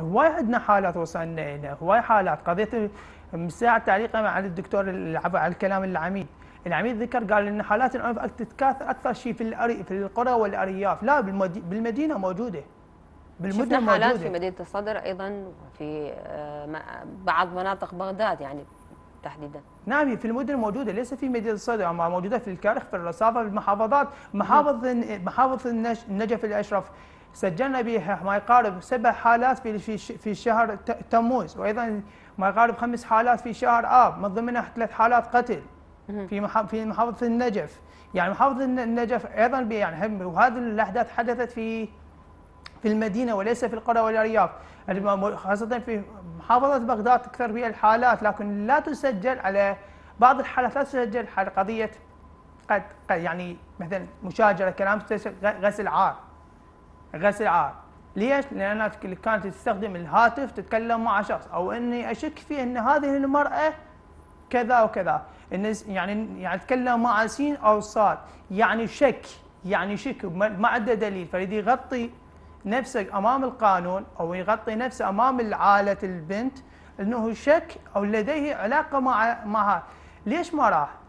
هواي عندنا حالات وصلنا هنا، هواي حالات. قضيه من ساعه تعليقه مع الدكتور على الكلام العميد، العميد ذكر قال ان حالات الأنف تتكاثر اكثر شيء في القرى والارياف، لا بالمدينه موجوده. بالمدن موجوده. حالات في مدينه الصدر ايضا في بعض مناطق بغداد يعني تحديدا. نعم في المدن موجوده، ليس في مدينه الصدر، اما موجوده في الكرخ، في الرصافه، في المحافظات. محافظه النجف الاشرف سجلنا بها ما يقارب 7 حالات في شهر تموز، وايضا ما يقارب 5 حالات في شهر اب، من ضمنها 3 حالات قتل في محافظه النجف. يعني محافظه النجف ايضا يعني وهذه الاحداث حدثت في المدينه وليس في القرى والارياف، خاصه في محافظه بغداد تكثر بها الحالات، لكن لا تسجل على بعض الحالات، لا تسجل على قضيه قد يعني مثلا مشاجره، كلام غسل عار. غسل عار ليش؟ لأنها كانت تستخدم الهاتف تتكلم مع شخص، أو إني أشك فيه أن هذه المرأة كذا وكذا، يعني تتكلم مع سين أو صاد، يعني شك ما عنده دليل، فيريد يغطي نفسه أمام القانون أو يغطي نفسه أمام عائلة البنت أنه شك أو لديه علاقة معها. ليش ما راح؟